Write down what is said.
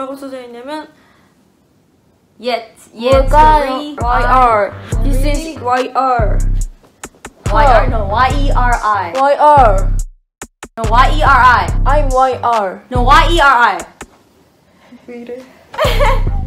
뭐라고 써져 있냐면 Yet Y-R. This is Y-R. Y-R. No, Y-E-R-I. Y-R. No, Y-E-R-I. I'm Y-R. No, Y-E-R-I. 왜 이래?